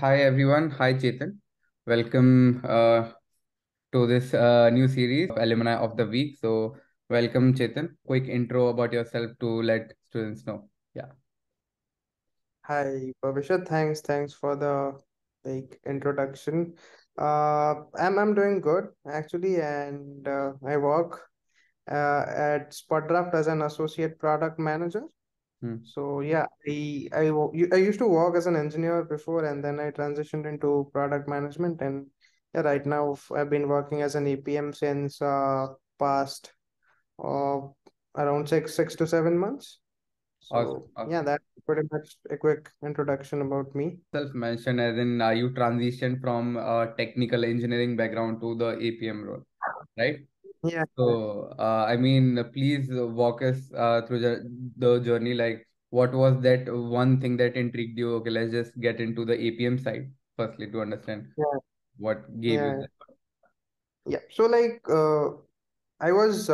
Hi everyone, hi Chetan. Welcome to this new series, Alumni of the Week. So welcome Chetan. Quick intro about yourself to let students know. Yeah. Hi, Babisha. Thanks for the introduction. I'm doing good actually, and I work at SpotDraft as an associate product manager. So yeah, I used to work as an engineer before, and then I transitioned into product management, and yeah, right now I've been working as an APM since past around six to seven months. So awesome. Yeah, that's pretty much a quick introduction about me. Self-mentioned as in you transitioned from technical engineering background to the APM role, right? Yeah. So, I mean, please walk us through the journey. Like, what was that one thing that intrigued you? Okay, let's just get into the APM side firstly to understand what gave you that. Yeah. So, like, I was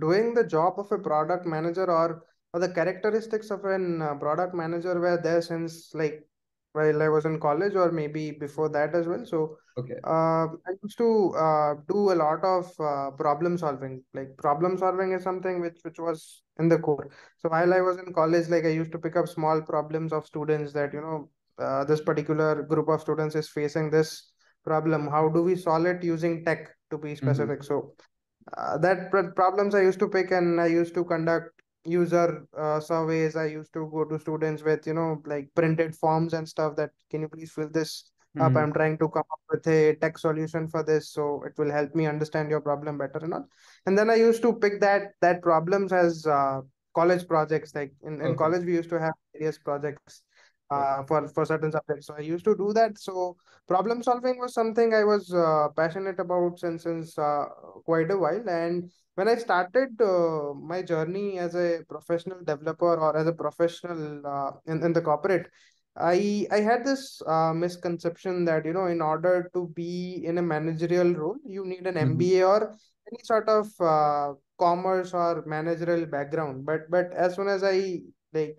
doing the job of a product manager, or the characteristics of an product manager were there since like while I was in college, or maybe before that as well. So I used to do a lot of problem solving. Like problem solving is something which was in the core. So while I was in college, like I used to pick up small problems of students that, you know, this particular group of students is facing this problem. How do we solve it using tech, to be specific? So that problems I used to pick, and I used to conduct user surveys. I used to go to students with, you know, like printed forms and stuff that, can you please fill this up? I'm trying to come up with a tech solution for this, so it will help me understand your problem better and all. And then I used to pick that problems as college projects. Like in college, we used to have various projects for certain subjects. So I used to do that. So problem solving was something I was passionate about since quite a while. And when I started my journey as a professional developer, or as a professional in the corporate, I had this misconception that, you know, in order to be in a managerial role, you need an MBA or any sort of commerce or managerial background. But as soon as I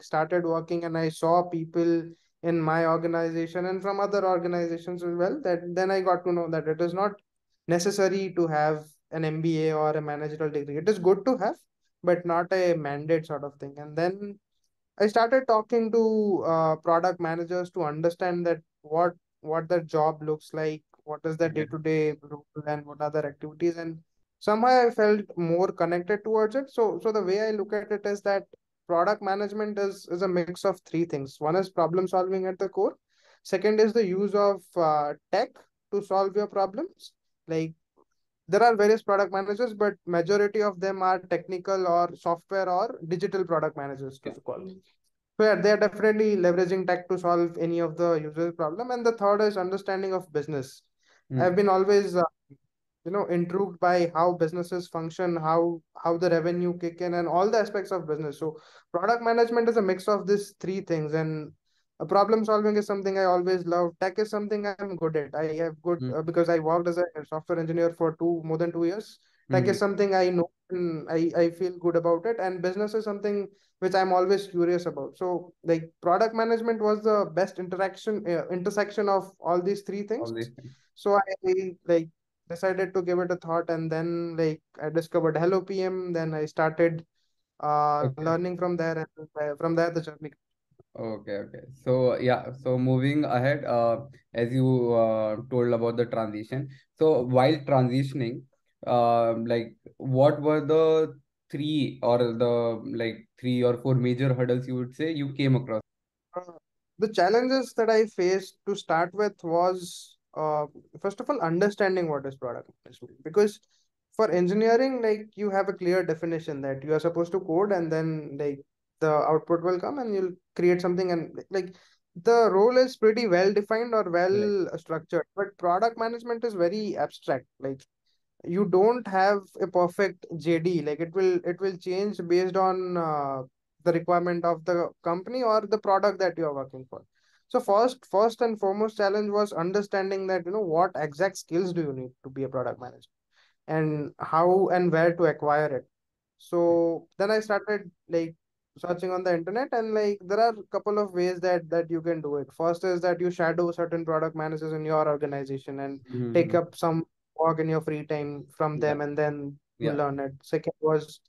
started working, and I saw people in my organization and from other organizations as well, then I got to know that it is not necessary to have an MBA or a managerial degree. It is good to have, but not a mandate sort of thing. And then I started talking to product managers to understand that what the job looks like, what is the day-to-day role, and what are the activities. And somehow I felt more connected towards it. So the way I look at it is that product management is a mix of three things. One is problem solving at the core. Second is the use of tech to solve your problems. Like, there are various product managers, but majority of them are technical or software or digital product managers, to call it. So yeah, they are definitely leveraging tech to solve any of the user's problem. And the third is understanding of business. I've been always you know, intrigued by how businesses function, how the revenue kick in, and all the aspects of business. So product management is a mix of these three things, and problem solving is something I always love. Tech is something I'm good at. I have good because I worked as a software engineer for more than 2 years. Tech is something I know, and I feel good about it. And business is something which I'm always curious about. So like product management was the best intersection of all these three things. So I decided to give it a thought, and then I discovered HelloPM. Then I started learning from there, and from there the journey. Okay. So yeah, so moving ahead, as you told about the transition. So while transitioning, what were the three or four major hurdles you would say you came across? The challenges that I faced to start with was, first of all, understanding what is product management, because for engineering, you have a clear definition that you are supposed to code, and then the output will come and you'll create something, and the role is pretty well defined or well structured. But product management is very abstract. You don't have a perfect JD. It will change based on the requirement of the company or the product that you are working for. So first and foremost challenge was understanding that, you know, what exact skills do you need to be a product manager, and how and where to acquire it. So then I started searching on the internet, and like there are a couple of ways that you can do it. First is that you shadow certain product managers in your organization and take up some work in your free time from them, and then you learn it. Second was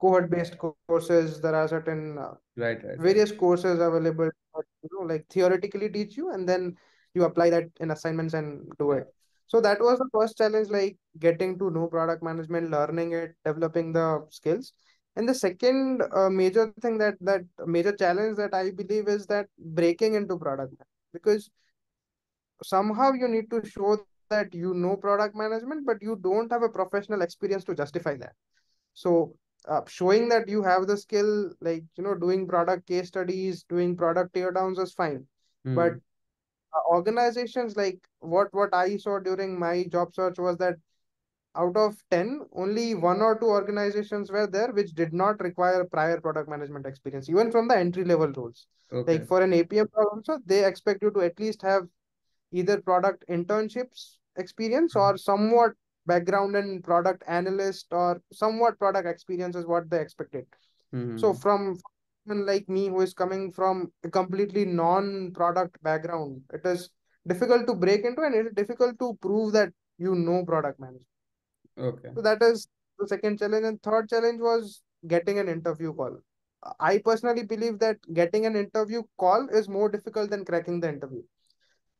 cohort-based courses. There are certain various courses available that, you know, like theoretically teach you, and then you apply that in assignments and do it. So that was the first challenge, like getting to know product management, learning it, developing the skills. And the second major thing, that major challenge that I believe is that breaking into product management, because somehow you need to show that you know product management, but you don't have a professional experience to justify that. So showing that you have the skill, like, you know, doing product case studies, doing product teardowns is fine. But organizations, like what I saw during my job search was that out of 10, only 1 or 2 organizations were there which did not require prior product management experience, even from the entry-level roles. Like for an APM also, they expect you to at least have either product internships experience or somewhat background in product analyst or somewhat product experience is what they expected. So from someone like me who is coming from a completely non-product background, it is difficult to break into, and it is difficult to prove that you know product management. So that is the second challenge. And third challenge was getting an interview call. I personally believe that getting an interview call is more difficult than cracking the interview.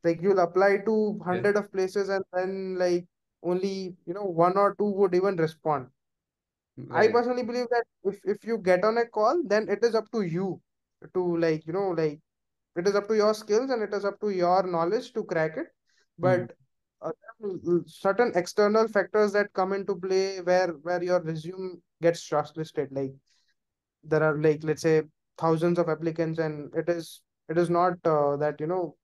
Like you'll apply to 100 of places, and then like only, you know, 1 or 2 would even respond. I personally believe that if you get on a call, then it is up to you to, like, you know, like it is up to your skills and it is up to your knowledge to crack it. But certain external factors that come into play where your resume gets shortlisted. Like there are, like, let's say thousands of applicants, and it is not that, you know,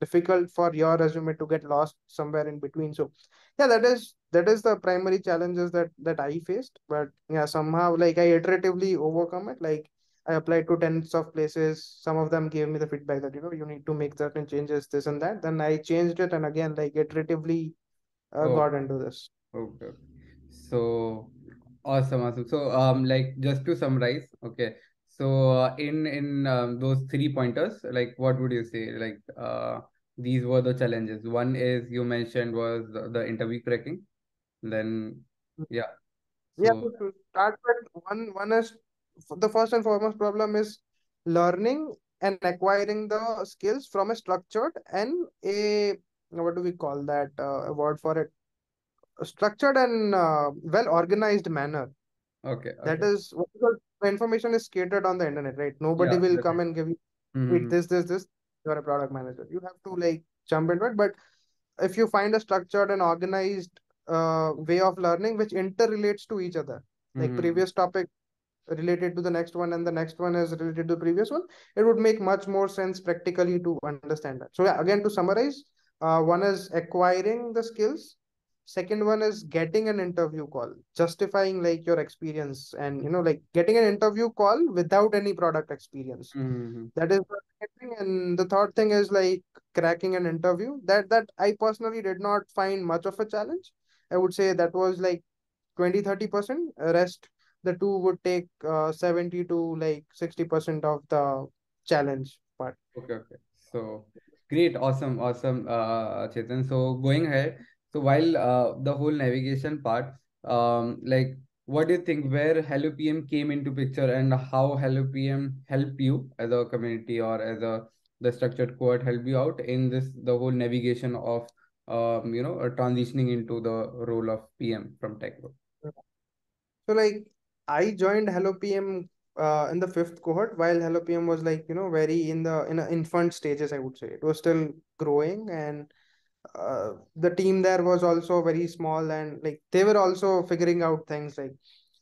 difficult for your resume to get lost somewhere in between. So yeah, that is the primary challenges that I faced. But yeah, somehow like I iteratively overcome it. Like I applied to tens of places. Some of them gave me the feedback that, you know, you need to make certain changes, this and that. Then I changed it, and again, like iteratively got into this. So awesome. So like just to summarize, so in those 3 pointers, like what would you say? Like these were the challenges. One is you mentioned was the interview cracking. Then to start with, one is, the first and foremost problem is learning and acquiring the skills from a structured and a, what do we call that, a word for it, a structured and well-organized manner. That is, the information is scattered on the internet, right? Nobody will come and give you this. You're a product manager. You have to like jump into it. But if you find a structured and organized way of learning, which interrelates to each other, like previous topic related to the next one, and the next one is related to the previous one, it would make much more sense practically to understand that. So yeah, again, to summarize, one is acquiring the skills. Second one is getting an interview call, justifying like your experience, and, you know, like getting an interview call without any product experience. That is the second thing. And the third thing is like cracking an interview. That I personally did not find much of a challenge. I would say that was like 20-30%. Rest, the two would take 70 to like 60% of the challenge part. So great. Awesome. Chetan. So going ahead. So while the whole navigation part, like what do you think where HelloPM came into picture, and how HelloPM help you as a community, or as the structured cohort help you out in this, the whole navigation of, you know, transitioning into the role of PM from tech role? So like I joined HelloPM in the 5th cohort, while HelloPM was like, you know, very in infant stages, I would say. It was still growing, and the team there was also very small, and like they were also figuring out things. Like,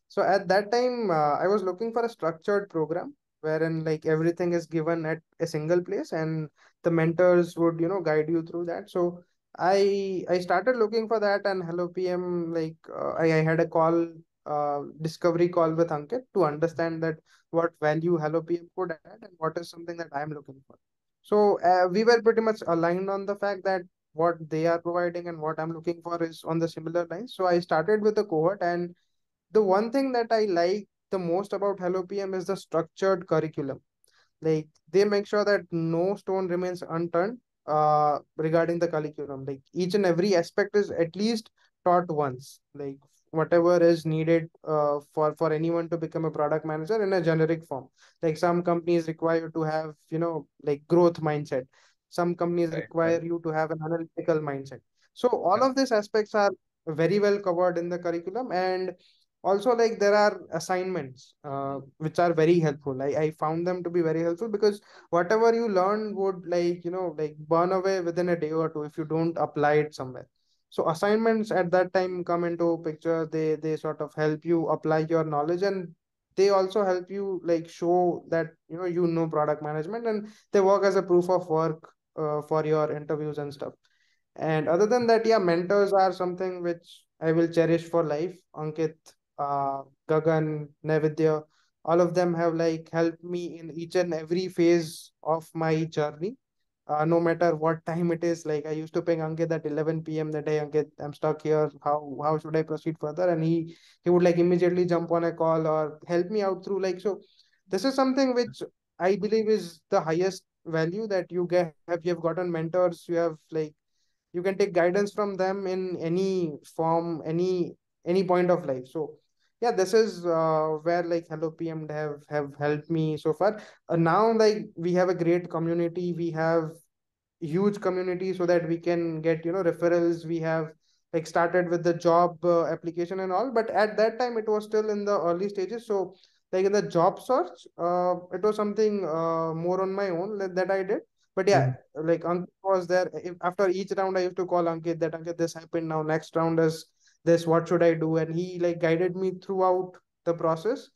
so at that time I was looking for a structured program wherein like everything is given at a single place, and the mentors would, you know, guide you through that. So I started looking for that, and HelloPM, like I had a call, discovery call with Ankit to understand that what value HelloPM could add and what is something that I'm looking for. So we were pretty much aligned on the fact that what they are providing and what I'm looking for is on the similar lines. So I started with a cohort, and the one thing that I liked the most about HelloPM is the structured curriculum. Like they make sure that no stone remains unturned regarding the curriculum. Like each and every aspect is at least taught once. Like whatever is needed for anyone to become a product manager in a generic form. Like some companies require to have, you know, like growth mindset. Some companies require you to have an analytical mindset. So all of these aspects are very well covered in the curriculum. And also, like, there are assignments which are very helpful. I found them to be very helpful because whatever you learn would, like, you know, like burn away within a day or two if you don't apply it somewhere. So assignments at that time come into picture. They sort of help you apply your knowledge, and they also help you, like, show that, you know product management, and they work as a proof of work for your interviews and stuff. And other than that, yeah, mentors are something which I will cherish for life. Ankit, Gagan, Navidya, all of them have, like, helped me in each and every phase of my journey. No matter what time it is, like I used to ping Ankit at 11 PM that, hey, Ankit, I'm stuck here. How should I proceed further? And he would, like, immediately jump on a call or help me out through, like, so this is something which I believe is the highest value that you get. You've gotten mentors, you have, like, you can take guidance from them in any form, any point of life. So yeah, this is where, like, HelloPM have helped me so far. Now, like, we have a great community. We have huge community so that we can get, referrals. We have, like, started with the job application and all, but at that time it was still in the early stages. So, like, in the job search, it was something more on my own that I did. But yeah, like, Ankit was there. After each round, I used to call Ankit that, Ankit, this happened now. Next round is this, what should I do? And he, like, guided me throughout the process.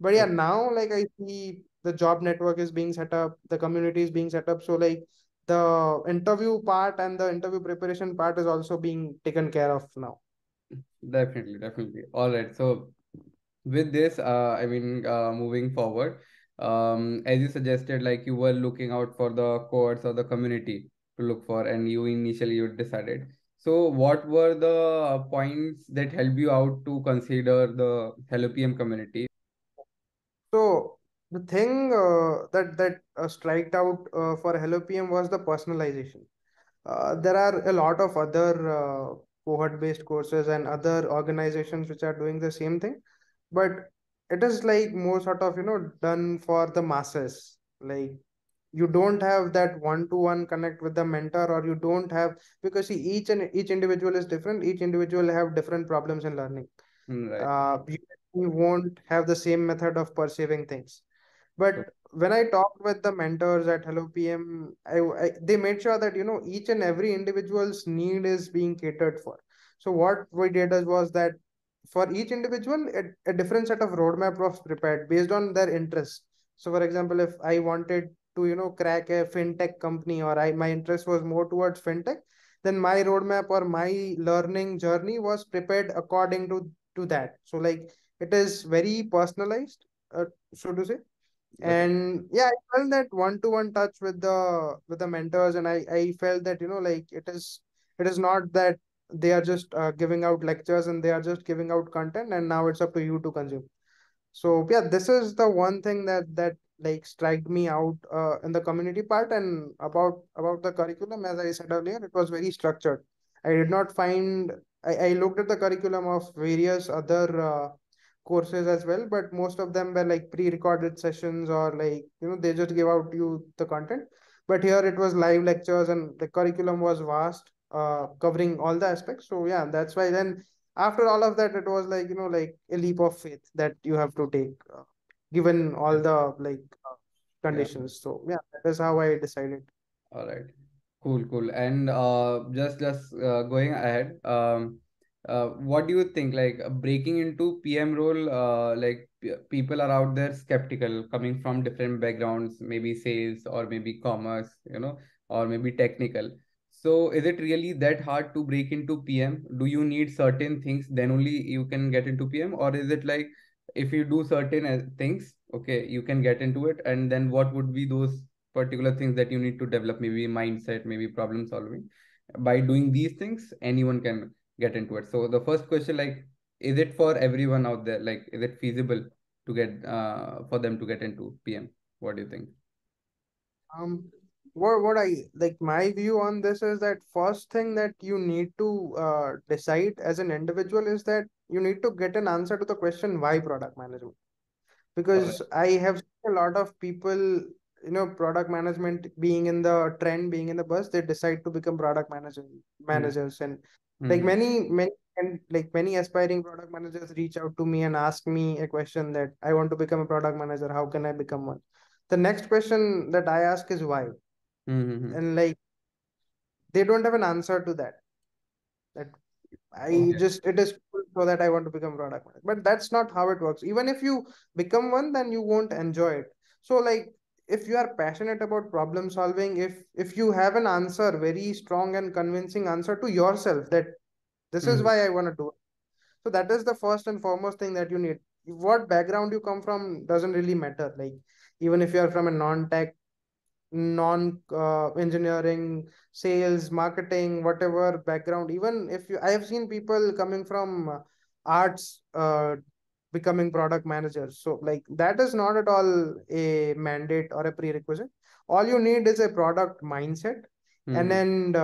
But yeah, now, like, I see the job network is being set up, the community is being set up. So, like, the interview part and the interview preparation part is also being taken care of now. Definitely, definitely. All right. So with this, I mean, moving forward, as you suggested, like, you were looking out for the cohorts or the community to look for, and you decided. So what were the points that help you out to consider the HelloPM community? So the thing that striked out for HelloPM was the personalization. There are a lot of other cohort-based courses and other organizations which are doing the same thing, but it is, like, more sort of, done for the masses. Like, you don't have that one-to-one connect with the mentor, or you don't have, because see, each individual is different. Each individual have different problems in learning. Right. You won't have the same method of perceiving things. But when I talked with the mentors at HelloPM, they made sure that, each and every individual's need is being catered for. So what we did was that for each individual, a different set of roadmap was prepared based on their interest. So for example, if I wanted to, crack a fintech company, or my interest was more towards fintech, then my roadmap or my learning journey was prepared according to that. So, like, it is very personalized, so to say. And yeah, I felt that one-to-one touch with the mentors, and I felt that, like, it is not that they are just giving out lectures and they are just giving out content, and now it's up to you to consume. So yeah, this is the one thing that like striked me out in the community part. And about the curriculum, as I said earlier, it was very structured. I did not find, I looked at the curriculum of various other courses as well, but most of them were, like, pre-recorded sessions, or, like, they just gave out you the content. But here it was live lectures, and the curriculum was vast, covering all the aspects. So yeah, that's why then after all of that, it was, like, like a leap of faith that you have to take, given all the, like, conditions. So yeah, that is how I decided. All right, cool. And just going ahead, what do you think, like, breaking into PM role, like, people are out there skeptical, coming from different backgrounds, maybe sales, or maybe commerce, or maybe technical. So is it really that hard to break into PM? Do you need certain things, then only you can get into PM? Or is it like, if you do certain things, okay, you can get into it, and then what would be those particular things that you need to develop, maybe mindset, maybe problem solving? By doing these things, anyone can get into it. So the first question, like, is it for everyone out there? Like, is it feasible to get for them to get into PM? What do you think? What I like, my view on this is that first thing that you need to decide as an individual is that you need to get an answer to the question, why product management? Because I have seen a lot of people, you know, product management being in the trend, being in the buzz, they decide to become product managers. Mm-hmm. And like many aspiring product managers reach out to me and ask me a question that I want to become a product manager. How can I become one? The next question that I ask is why? Mm-hmm. And like, they don't have an answer to that. It is cool so that I want to become product manager. But that's not how it works. Even if you become one, then you won't enjoy it. So like, if you are passionate about problem solving, if you have an answer, very strong and convincing answer to yourself that this is why I want to do it. So that is the first and foremost thing that you need. What background you come from doesn't really matter. Like, even if you are from a non-tech, non-engineering, sales, marketing, whatever background, even if you, I have seen people coming from arts becoming product managers. So like, that is not at all a mandate or a prerequisite. All you need is a product mindset and then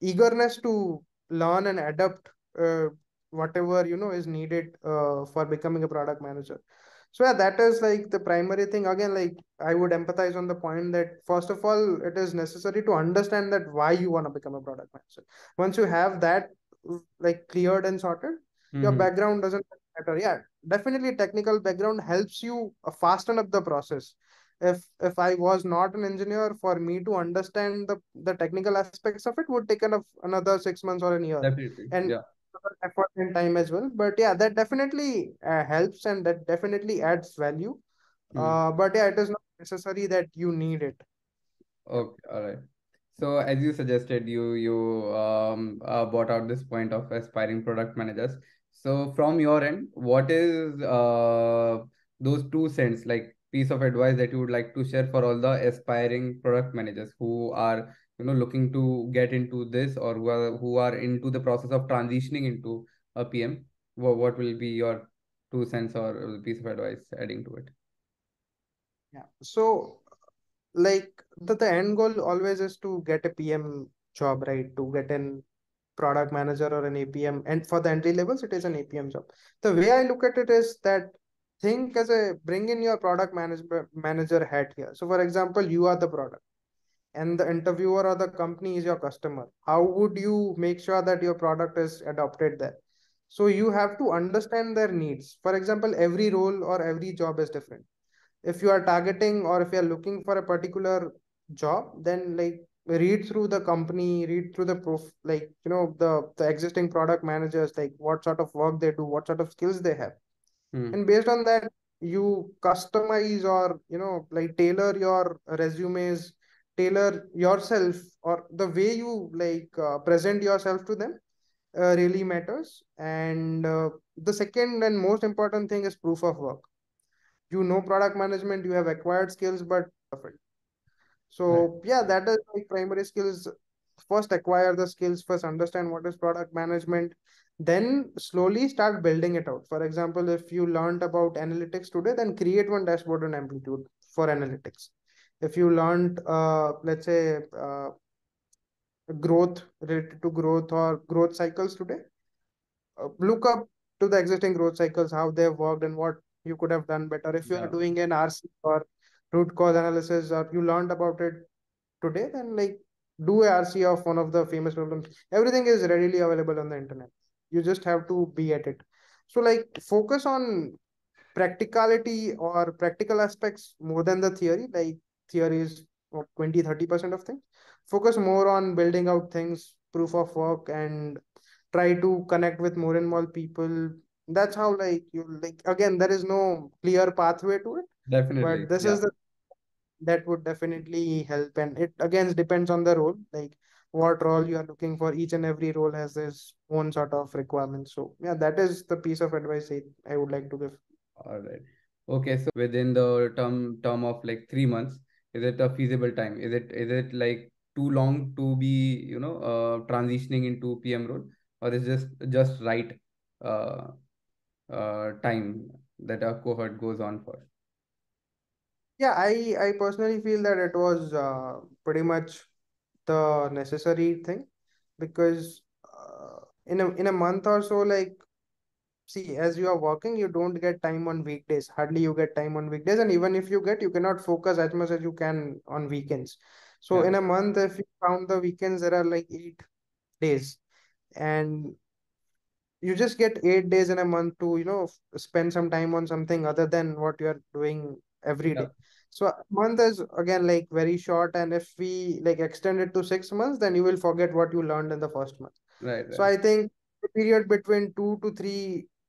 eagerness to learn and adapt whatever, you know, is needed for becoming a product manager. So yeah, that is like the primary thing. Again, like I would empathize on the point that first of all, it is necessary to understand that why you want to become a product manager. Once you have that like cleared and sorted, your background doesn't matter. Yeah, definitely technical background helps you fasten up the process. If I was not an engineer, for me to understand the technical aspects of it would take another 6 months or a year. Definitely. And yeah, effort and time as well. But yeah, that definitely helps and that definitely adds value. But yeah, it is not necessary that you need it. Okay, all right. So as you suggested, you brought out this point of aspiring product managers. So from your end, what is those 2 cents, like piece of advice that you would like to share for all the aspiring product managers who are, you know, looking to get into this or who are into the process of transitioning into a PM? What will be your 2 cents or piece of advice adding to it? Yeah. So like the end goal always is to get a PM job, right? To get an product manager or an APM. And for the entry levels, it is an APM job. The way I look at it is that think as a, bring in your product manager hat here. So for example, you are the product, and the interviewer or the company is your customer. How would you make sure that your product is adopted there? So you have to understand their needs. For example, every role or every job is different. If you are targeting or if you are looking for a particular job, then like read through the company, read through the the existing product managers, like what sort of work they do, what sort of skills they have. And based on that, you customize or, you know, like tailor your resumes, tailor yourself, or the way you like present yourself to them really matters. And the second and most important thing is proof of work. You know product management, you have acquired skills, but so yeah, that is like primary skills. First acquire the skills, first understand what is product management, then slowly start building it out. For example, if you learned about analytics today, then create one dashboard on Amplitude for analytics. If you learned, let's say, growth, related to growth or growth cycles today, look up to the existing growth cycles, how they have worked and what you could have done better. If you are doing an RC or root cause analysis, or you learned about it today, then like do a RC of one of the famous problems. Everything is readily available on the internet. You just have to be at it. So like focus on practicality or practical aspects more than the theory. Like theory is 20-30% of things. Focus more on building out things, proof of work, and try to connect with more and more people. That's how like you like, again, there is no clear pathway to it. Definitely. But this is the, that would definitely help. And it again depends on the role, like what role you are looking for. Each and every role has its own sort of requirements. So yeah, that is the piece of advice I would like to give. All right. Okay. So within the term of like 3 months, is it a feasible time? Is it like too long to be, you know, transitioning into PM role, or is just right time that our cohort goes on for? Yeah, I personally feel that it was pretty much the necessary thing, because in a month or so, like, see, as you are working, you don't get time on weekdays. Hardly you get time on weekdays. And even if you get, you cannot focus as much as you can on weekends. So yeah, in a month, if you count the weekends, there are like 8 days. And you just get 8 days in a month to, you know, spend some time on something other than what you're doing every day. So a month is again like very short. And if we like extend it to 6 months, then you will forget what you learned in the first month. Right. So I think the period between 2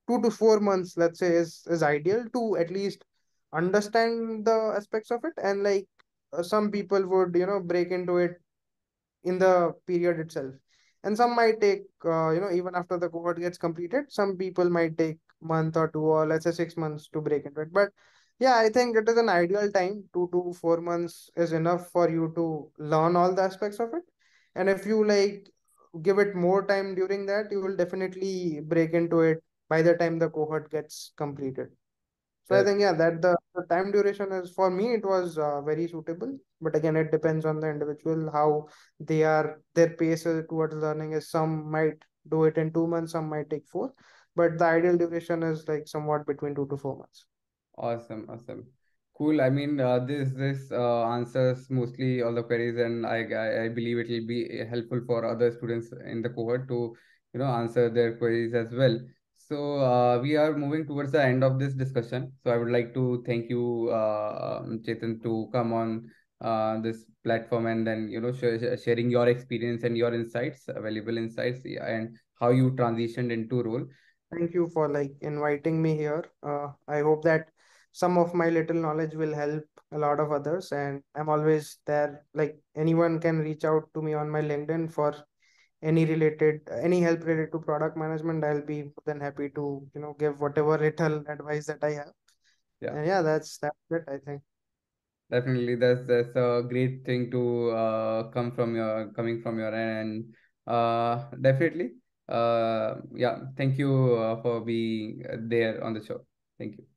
to 4 months, let's say, is ideal to at least understand the aspects of it. And like some people would, you know, break into it in the period itself. And some might take, you know, even after the cohort gets completed, some people might take month or two, or let's say 6 months to break into it. But yeah, I think it is an ideal time. 2 to 4 months is enough for you to learn all the aspects of it. And if you like give it more time during that, you will definitely break into it by the time the cohort gets completed. So right. I think, yeah, that the time duration is, for me, it was very suitable. But again, it depends on the individual, how they are, their pace towards learning is. Some might do it in 2 months, some might take 4. But the ideal duration is like somewhat between 2 to 4 months. Awesome. Cool. I mean, this answers mostly all the queries, and I believe it will be helpful for other students in the cohort to, you know, answer their queries as well. So we are moving towards the end of this discussion. So I would like to thank you, Chetan, to come on this platform and then, you know, sharing your experience and your insights, valuable insights, and how you transitioned into role. Thank you for like inviting me here. I hope that some of my little knowledge will help a lot of others, and I'm always there. Like, anyone can reach out to me on my LinkedIn for any help related to product management. I'll be then happy to, you know, give whatever little advice that I have. Yeah. And yeah, that's it, I think. Definitely. That's a great thing to coming from your end. Definitely. Yeah. Thank you for being there on the show. Thank you.